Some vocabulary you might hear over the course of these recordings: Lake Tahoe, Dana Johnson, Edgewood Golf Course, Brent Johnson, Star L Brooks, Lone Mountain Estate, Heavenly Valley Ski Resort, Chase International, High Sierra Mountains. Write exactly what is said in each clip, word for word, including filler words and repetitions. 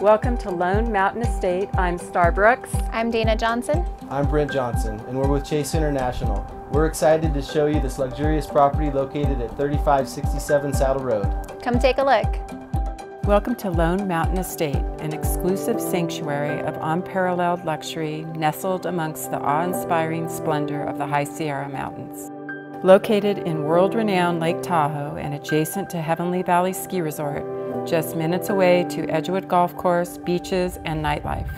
Welcome to Lone Mountain Estate. I'm Star Brooks. I'm Dana Johnson. I'm Brent Johnson, and we're with Chase International. We're excited to show you this luxurious property located at thirty-five sixty-seven Saddle Road. Come take a look. Welcome to Lone Mountain Estate, an exclusive sanctuary of unparalleled luxury nestled amongst the awe-inspiring splendor of the High Sierra Mountains. Located in world-renowned Lake Tahoe and adjacent to Heavenly Valley Ski Resort, just minutes away to Edgewood Golf Course, beaches, and nightlife.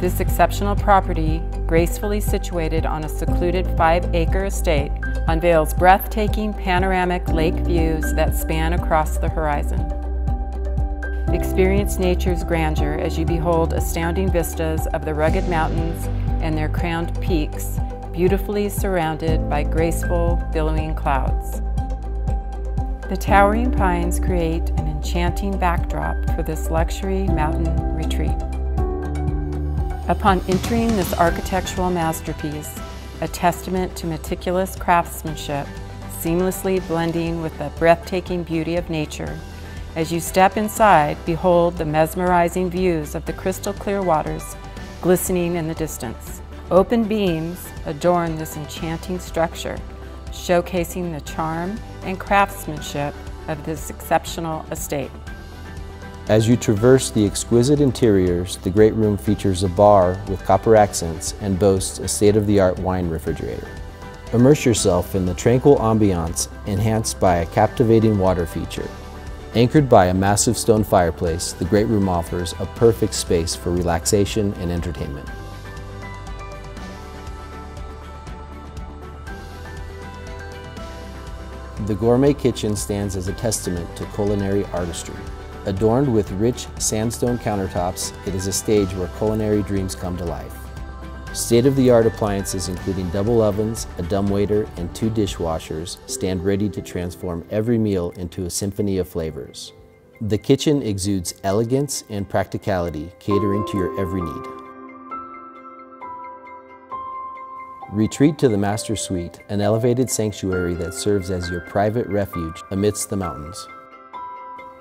This exceptional property, gracefully situated on a secluded five-acre estate, unveils breathtaking panoramic lake views that span across the horizon. Experience nature's grandeur as you behold astounding vistas of the rugged mountains and their crowned peaks, beautifully surrounded by graceful, billowing clouds. The towering pines create an enchanting backdrop for this luxury mountain retreat. Upon entering this architectural masterpiece, a testament to meticulous craftsmanship, seamlessly blending with the breathtaking beauty of nature, as you step inside, behold the mesmerizing views of the crystal clear waters glistening in the distance. Open beams adorn this enchanting structure, showcasing the charm and craftsmanship of this exceptional estate. As you traverse the exquisite interiors, the great room features a bar with copper accents and boasts a state-of-the-art wine refrigerator. Immerse yourself in the tranquil ambiance enhanced by a captivating water feature. Anchored by a massive stone fireplace, the great room offers a perfect space for relaxation and entertainment. The gourmet kitchen stands as a testament to culinary artistry. Adorned with rich sandstone countertops, it is a stage where culinary dreams come to life. State-of-the-art appliances including double ovens, a dumbwaiter, and two dishwashers stand ready to transform every meal into a symphony of flavors. The kitchen exudes elegance and practicality, catering to your every need. Retreat to the Master Suite, an elevated sanctuary that serves as your private refuge amidst the mountains.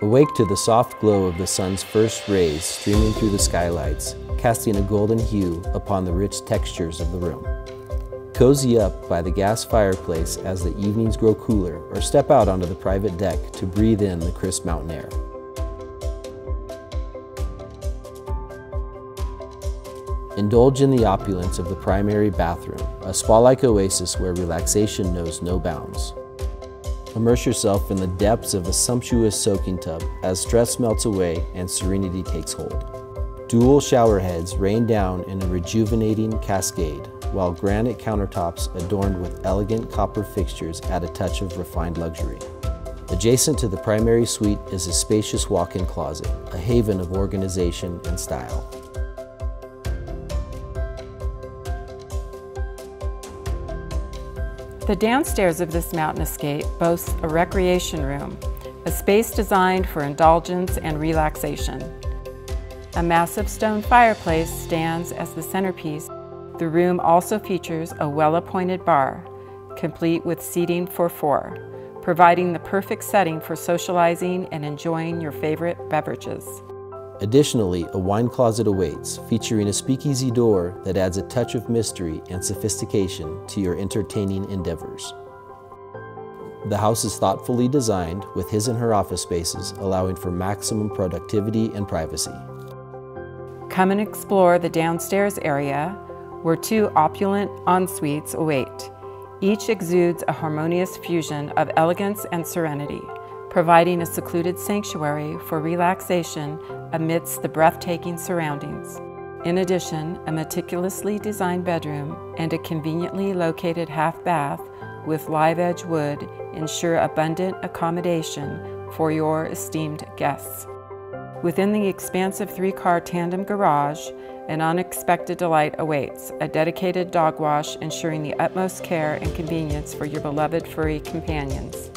Awake to the soft glow of the sun's first rays streaming through the skylights, casting a golden hue upon the rich textures of the room. Cozy up by the gas fireplace as the evenings grow cooler, or step out onto the private deck to breathe in the crisp mountain air. Indulge in the opulence of the primary bathroom, a spa-like oasis where relaxation knows no bounds. Immerse yourself in the depths of a sumptuous soaking tub as stress melts away and serenity takes hold. Dual shower heads rain down in a rejuvenating cascade, while granite countertops adorned with elegant copper fixtures add a touch of refined luxury. Adjacent to the primary suite is a spacious walk-in closet, a haven of organization and style. The downstairs of this mountain escape boasts a recreation room, a space designed for indulgence and relaxation. A massive stone fireplace stands as the centerpiece. The room also features a well-appointed bar, complete with seating for four, providing the perfect setting for socializing and enjoying your favorite beverages. Additionally, a wine closet awaits, featuring a speakeasy door that adds a touch of mystery and sophistication to your entertaining endeavors. The house is thoughtfully designed with his and her office spaces, allowing for maximum productivity and privacy. Come and explore the downstairs area, where two opulent en-suites await. Each exudes a harmonious fusion of elegance and serenity, providing a secluded sanctuary for relaxation amidst the breathtaking surroundings. In addition, a meticulously designed bedroom and a conveniently located half bath with live edge wood ensure abundant accommodation for your esteemed guests. Within the expansive three-car tandem garage, an unexpected delight awaits, a dedicated dog wash ensuring the utmost care and convenience for your beloved furry companions.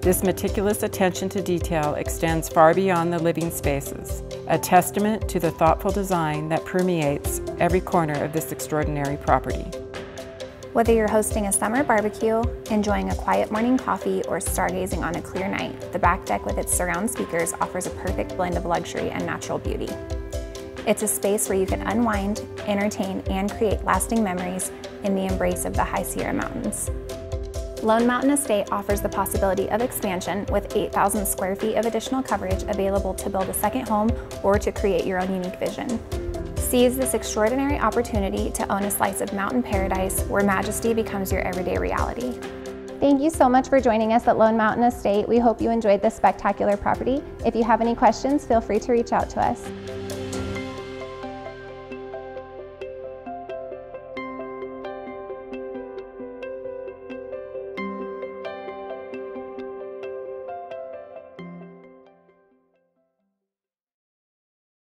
This meticulous attention to detail extends far beyond the living spaces, a testament to the thoughtful design that permeates every corner of this extraordinary property. Whether you're hosting a summer barbecue, enjoying a quiet morning coffee, or stargazing on a clear night, the back deck with its surround speakers offers a perfect blend of luxury and natural beauty. It's a space where you can unwind, entertain, and create lasting memories in the embrace of the High Sierra Mountains. Lone Mountain Estate offers the possibility of expansion with eight thousand square feet of additional coverage available to build a second home or to create your own unique vision. Seize this extraordinary opportunity to own a slice of mountain paradise where majesty becomes your everyday reality. Thank you so much for joining us at Lone Mountain Estate. We hope you enjoyed this spectacular property. If you have any questions, feel free to reach out to us.